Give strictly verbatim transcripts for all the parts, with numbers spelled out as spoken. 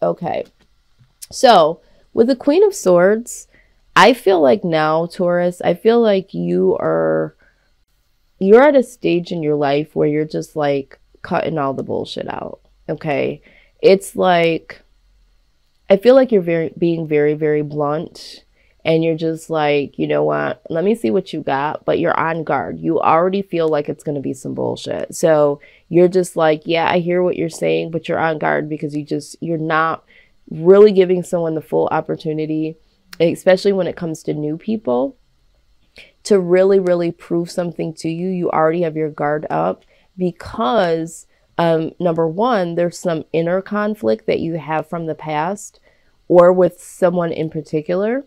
Okay, so with the Queen of Swords, I feel like now, Taurus, I feel like you are, you're at a stage in your life where you're just like cutting all the bullshit out. Okay, it's like, I feel like you're very being very, very blunt, and you're just like, you know what, let me see what you got, but you're on guard. You already feel like it's going to be some bullshit. So you're just like, yeah, I hear what you're saying, but you're on guard because you just, you're not really giving someone the full opportunity, especially when it comes to new people, to really, really prove something to you. You already have your guard up because, um, number one, there's some inner conflict that you have from the past or with someone in particular.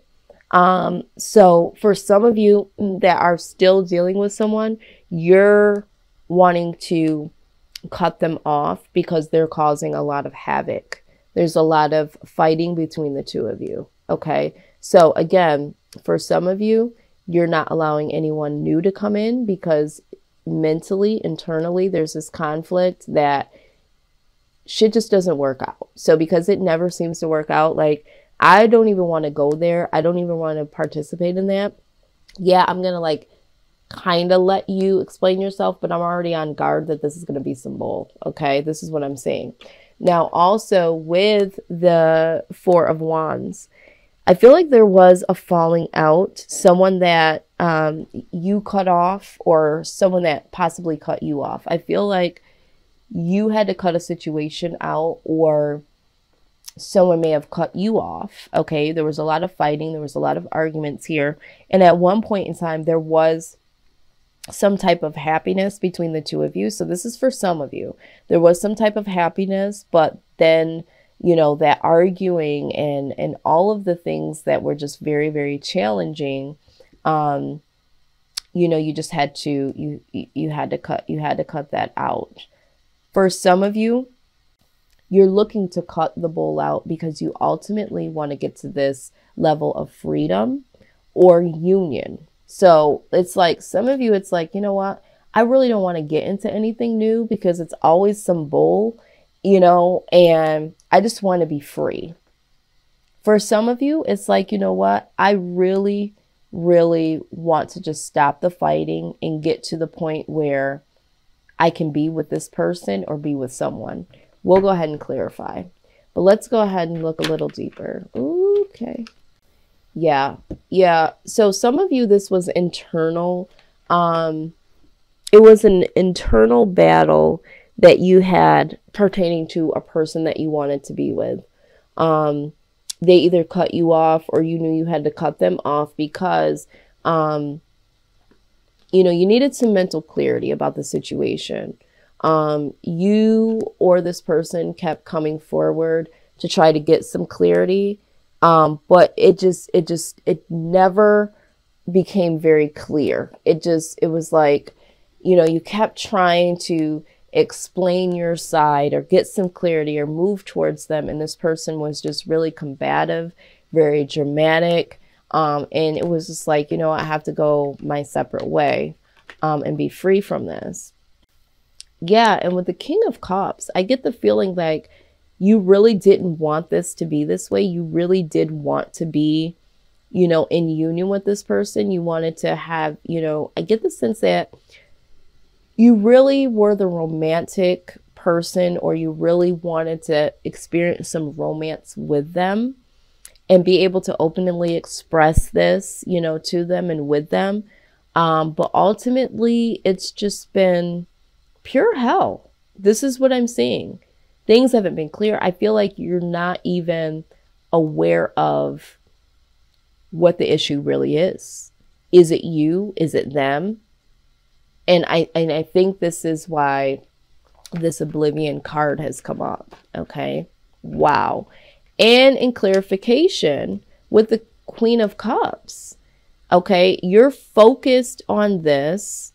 Um, so for some of you that are still dealing with someone, you're wanting to cut them off because they're causing a lot of havoc. There's a lot of fighting between the two of you. Okay. So again, for some of you, you're not allowing anyone new to come in because mentally, internally, there's this conflict that shit just doesn't work out. So because it never seems to work out, like, I don't even want to go there. I don't even want to participate in that. Yeah, I'm going to like kind of let you explain yourself, but I'm already on guard that this is going to be some bull. Okay, this is what I'm saying. Now, also with the Four of Wands, I feel like there was a falling out. Someone that um, you cut off or someone that possibly cut you off. I feel like you had to cut a situation out, or someone may have cut you off. Okay, there was a lot of fighting, there was a lot of arguments here, and at one point in time there was some type of happiness between the two of you. So this is for some of you, there was some type of happiness, but then, you know, that arguing and and all of the things that were just very, very challenging, um you know, you just had to you you had to cut you had to cut that out. For some of you, you're looking to cut the bull out because you ultimately want to get to this level of freedom or union. So it's like some of you, it's like, you know what? I really don't want to get into anything new because it's always some bull, you know, and I just want to be free. For some of you, it's like, you know what? I really, really want to just stop the fighting and get to the point where I can be with this person or be with someone. We'll go ahead and clarify, but let's go ahead and look a little deeper. Ooh, okay. Yeah. Yeah. So some of you, this was internal. Um, it was an internal battle that you had pertaining to a person that you wanted to be with. Um, they either cut you off or you knew you had to cut them off because, um, you know, you needed some mental clarity about the situation. Um, you or this person kept coming forward to try to get some clarity. Um, but it just, it just, it never became very clear. It just, it was like, you know, you kept trying to explain your side or get some clarity or move towards them. And this person was just really combative, very dramatic. Um, and it was just like, you know, I have to go my separate way, um, and be free from this. Yeah, and with the King of Cups, I get the feeling like you really didn't want this to be this way. You really did want to be, you know, in union with this person. You wanted to have, you know, I get the sense that you really were the romantic person, or you really wanted to experience some romance with them and be able to openly express this, you know, to them and with them. Um, but ultimately, it's just been pure hell. This is what I'm seeing. Things haven't been clear. I feel like you're not even aware of what the issue really is. Is it you? Is it them? And I and I think this is why this Oblivion card has come up. Okay. Wow. And in clarification with the Queen of Cups, okay, you're focused on this.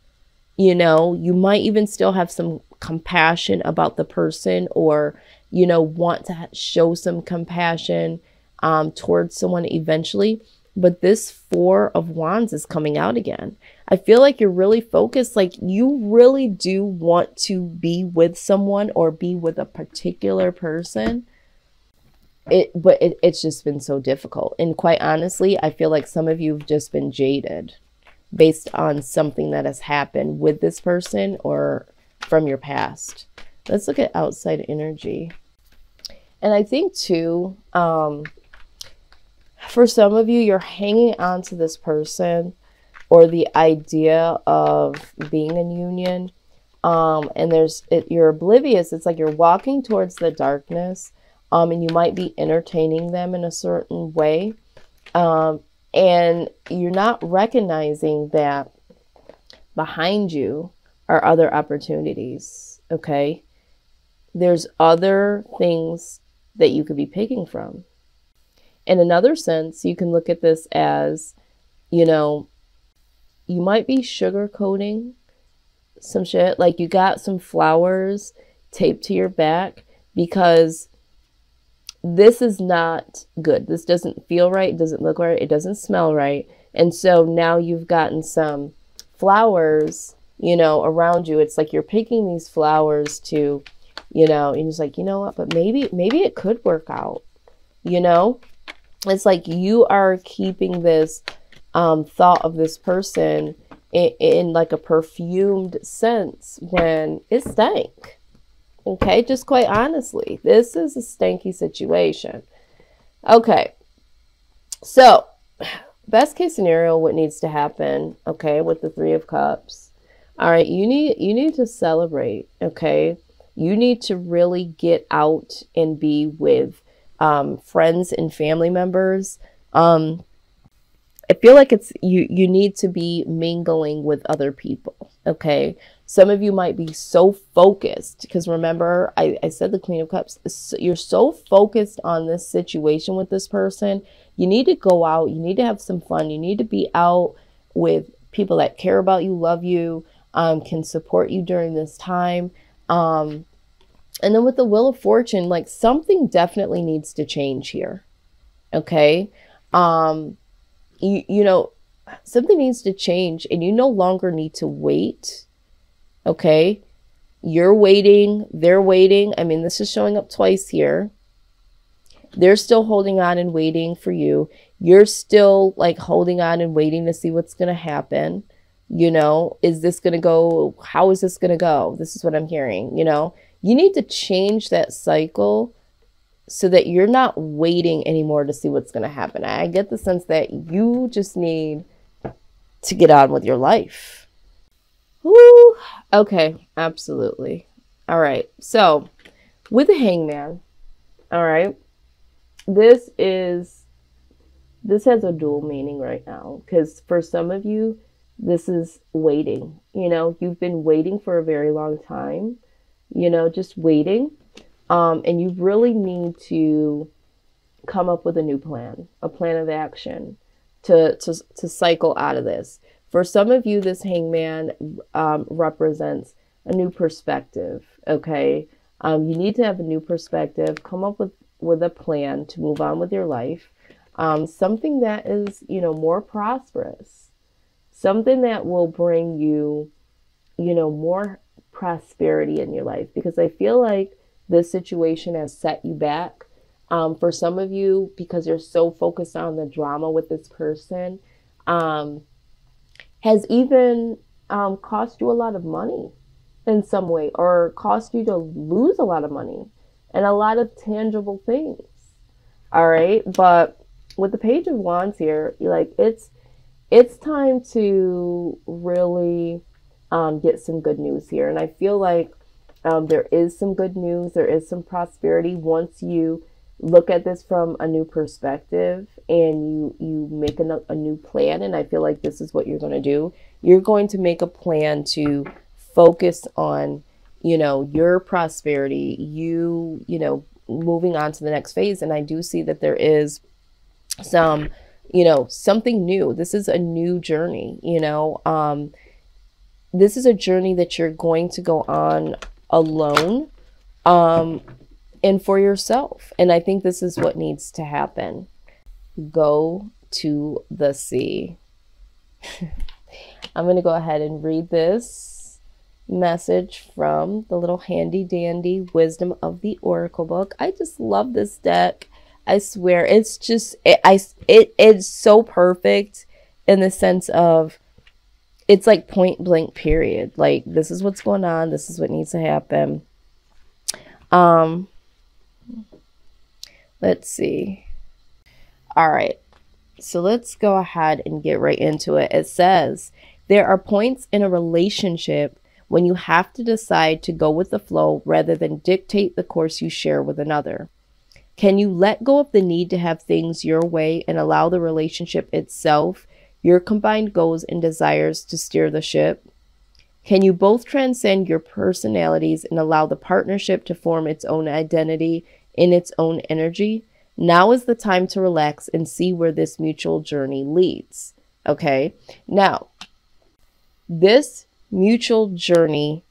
You know, you might even still have some compassion about the person, or, you know, want to show some compassion um, towards someone eventually. But this Four of Wands is coming out again. I feel like you're really focused, like you really do want to be with someone or be with a particular person. It, but it, it's just been so difficult. And quite honestly, I feel like some of you have just been jaded based on something that has happened with this person or from your past. Let's look at outside energy. And I think too, um, for some of you, you're hanging on to this person or the idea of being in union. Um, and there's, it, you're oblivious. It's like you're walking towards the darkness. Um, and you might be entertaining them in a certain way. Um, and you're not recognizing that behind you are other opportunities. Okay. There's other things that you could be picking from. In another sense, you can look at this as, you know, you might be sugarcoating some shit. Like you got some flowers taped to your back because this is not good. This doesn't feel right. It doesn't look right. It doesn't smell right. And so now you've gotten some flowers, you know, around you. It's like you're picking these flowers to, you know, and it's like, you know what, but maybe, maybe it could work out, you know? It's like you are keeping this um, thought of this person in, in like a perfumed sense when it stank. Okay, just quite honestly, this is a stanky situation. Okay, so best case scenario, what needs to happen, okay, with the Three of Cups. All right, you need, you need to celebrate, okay? You need to really get out and be with um, friends and family members. Um, I feel like it's, you, you need to be mingling with other people, okay? Some of you might be so focused because remember, I, I said the Queen of Cups, so you're so focused on this situation with this person. You need to go out. You need to have some fun. You need to be out with people that care about you, love you, um, can support you during this time. Um, and then with the Wheel of Fortune, like something definitely needs to change here. Okay. Um, you, you know, something needs to change and you no longer need to wait. Okay, you're waiting, they're waiting. I mean, this is showing up twice here. They're still holding on and waiting for you. You're still like holding on and waiting to see what's going to happen. You know, is this going to go? How is this going to go? This is what I'm hearing. You know, you need to change that cycle so that you're not waiting anymore to see what's going to happen. I get the sense that you just need to get on with your life. Woo. Okay, absolutely. All right, so with the Hangman, all right, this is, this has a dual meaning right now because for some of you, this is waiting. You know, you've been waiting for a very long time, you know, just waiting. Um, and you really need to come up with a new plan, a plan of action to, to, to cycle out of this. For some of you, this Hangman um, represents a new perspective, okay? Um, you need to have a new perspective, come up with, with a plan to move on with your life. Um, something that is, you know, more prosperous. Something that will bring you, you know, more prosperity in your life. Because I feel like this situation has set you back. Um, for some of you, because you're so focused on the drama with this person, um... has even um, cost you a lot of money in some way or cost you to lose a lot of money and a lot of tangible things. All right. But with the Page of Wands here, like it's, it's time to really um, get some good news here. And I feel like um, there is some good news. There is some prosperity once you look at this from a new perspective and you, you make a, a new plan. And I feel like this is what you're going to do. You're going to make a plan to focus on, you know, your prosperity, you, you know, moving on to the next phase. And I do see that there is some, you know, something new. This is a new journey, you know, um, this is a journey that you're going to go on alone. Um, And for yourself. And I think this is what needs to happen. Go to the sea. I'm going to go ahead and read this message from the little handy dandy Wisdom of the Oracle book. I just love this deck. I swear, it's just, it, I, it, it's so perfect in the sense of it's like point blank period. Like, this is what's going on. This is what needs to happen. Um, let's see. All right. So let's go ahead and get right into it. It says, there are points in a relationship when you have to decide to go with the flow rather than dictate the course you share with another. Can you let go of the need to have things your way and allow the relationship itself, your combined goals and desires, to steer the ship? Can you both transcend your personalities and allow the partnership to form its own identity in its own energy? Now is the time to relax and see where this mutual journey leads. Okay, now this mutual journey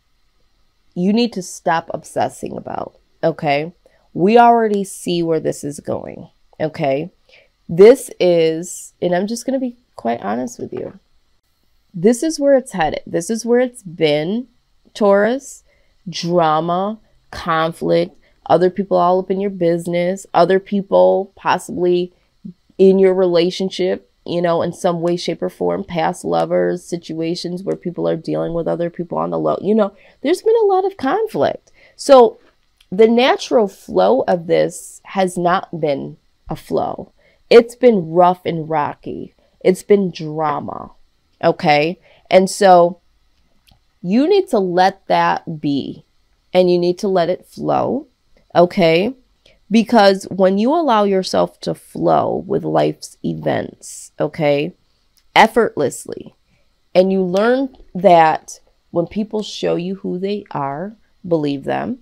you need to stop obsessing about. Okay, we already see where this is going. Okay, this is, and I'm just going to be quite honest with you, this is where it's headed. This is where it's been, Taurus. Drama, conflict, other people all up in your business, other people possibly in your relationship, you know, in some way, shape, or form, past lovers, situations where people are dealing with other people on the low. You know, there's been a lot of conflict. So the natural flow of this has not been a flow. It's been rough and rocky. It's been drama. Okay. And so you need to let that be, and you need to let it flow. Okay, because when you allow yourself to flow with life's events, okay, effortlessly, and you learn that when people show you who they are, believe them.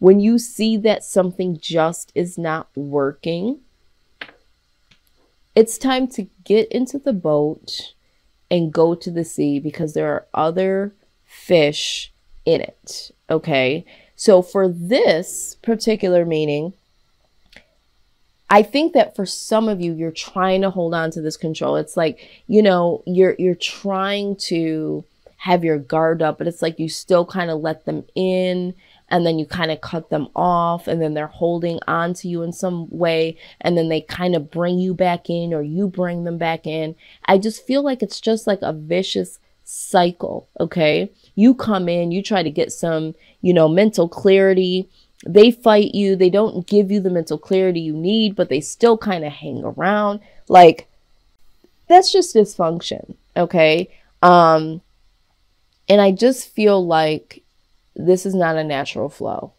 When you see that something just is not working, it's time to get into the boat and go to the sea, because there are other fish in it, okay? So for this particular meaning, I think that for some of you, you're trying to hold on to this control. It's like, you know, you're you're trying to have your guard up, but it's like you still kind of let them in, and then you kind of cut them off, and then they're holding on to you in some way, and then they kind of bring you back in, or you bring them back in. I just feel like it's just like a vicious cycle, okay? You come in, you try to get some, you know, mental clarity. They fight you. They don't give you the mental clarity you need, but they still kind of hang around. Like, that's just dysfunction. Okay. Um, and I just feel like this is not a natural flow,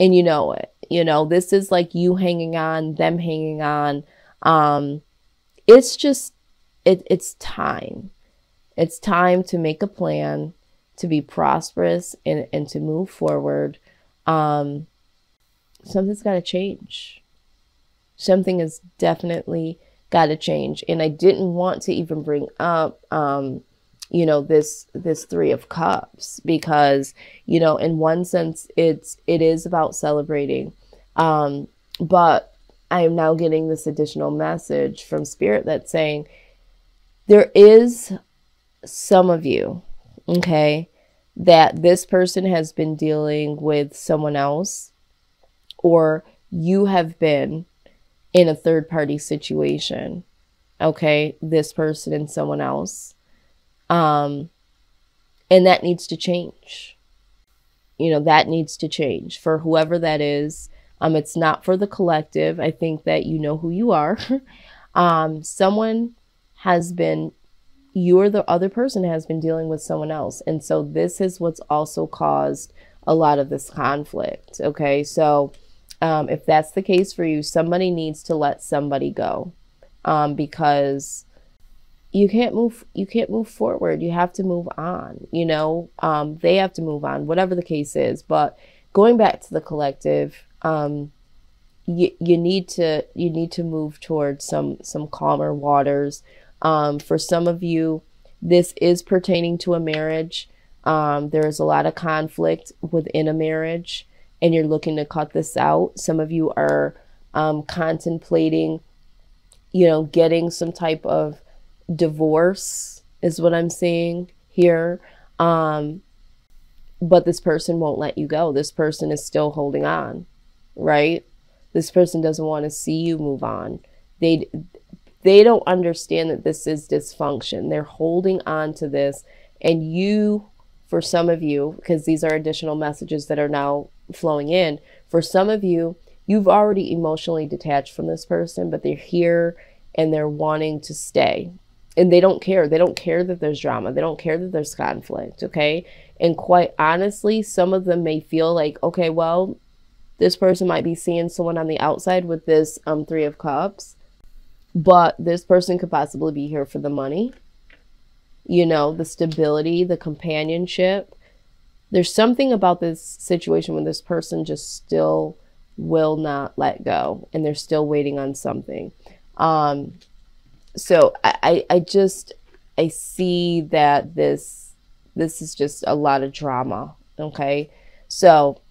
and you know it. You know, this is like you hanging on, them hanging on. Um, it's just, it, it's time. It's time to make a plan, to be prosperous, and, and to move forward. Um, something's got to change. Something has definitely got to change. And I didn't want to even bring up, um, you know, this, this Three of Cups, because, you know, in one sense it's, it is about celebrating. Um, but I am now getting this additional message from Spirit that's saying there is some of you, okay, that this person has been dealing with someone else, or you have been in a third party situation. Okay, this person and someone else. Um, and that needs to change. You know, that needs to change for whoever that is. Um, it's not for the collective. I think that you know who you are. um, someone has been you or the other person has been dealing with someone else. And so this is what's also caused a lot of this conflict. Okay. So, um, if that's the case for you, somebody needs to let somebody go, um, because you can't move, you can't move forward. You have to move on, you know, um, they have to move on, whatever the case is. But going back to the collective, um, you, you need to, you need to move towards some, some calmer waters. Um, for some of you, this is pertaining to a marriage. Um, there is a lot of conflict within a marriage, and you're looking to cut this out. Some of you are um, contemplating, you know, getting some type of divorce is what I'm seeing here. Um, but this person won't let you go. This person is still holding on, right? this person doesn't want to see you move on. They, they don't understand that this is dysfunction. They're holding on to this. And you, for some of you, because these are additional messages that are now flowing in, for some of you, you've already emotionally detached from this person, but they're here and they're wanting to stay. And they don't care. They don't care that there's drama. They don't care that there's conflict, okay? And quite honestly, some of them may feel like, okay, well, this person might be seeing someone on the outside with this um, Three of Cups, but this person could possibly be here for the money, you know, the stability, the companionship. There's something about this situation when this person just still will not let go and they're still waiting on something. Um, so I, I just, I see that this, this is just a lot of drama. Okay. So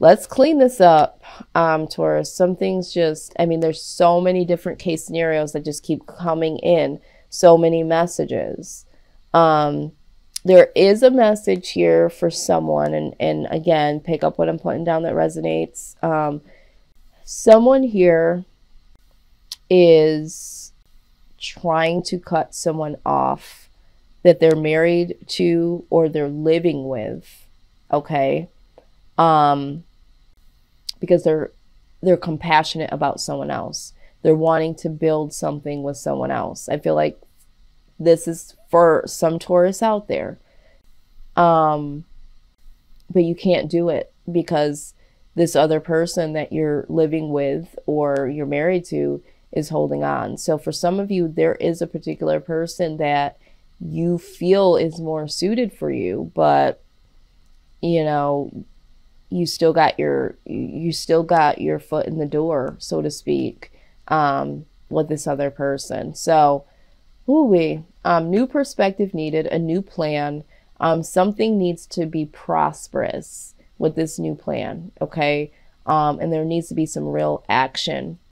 let's clean this up, um, Taurus. Some things just, I mean, there's so many different case scenarios that just keep coming in. So many messages. Um, there is a message here for someone. And, and again, pick up what I'm putting down that resonates. Um, someone here is trying to cut someone off that they're married to or they're living with. Okay. Um, because they're, they're compassionate about someone else. They're wanting to build something with someone else. I feel like this is for some Taurus out there. Um, but you can't do it because this other person that you're living with or you're married to is holding on. So for some of you, there is a particular person that you feel is more suited for you, but you know, you still got your, you still got your foot in the door, so to speak, um, with this other person. So, ooh-wee, um, new perspective needed, a new plan. Um, something needs to be prosperous with this new plan. Okay. Um, and there needs to be some real action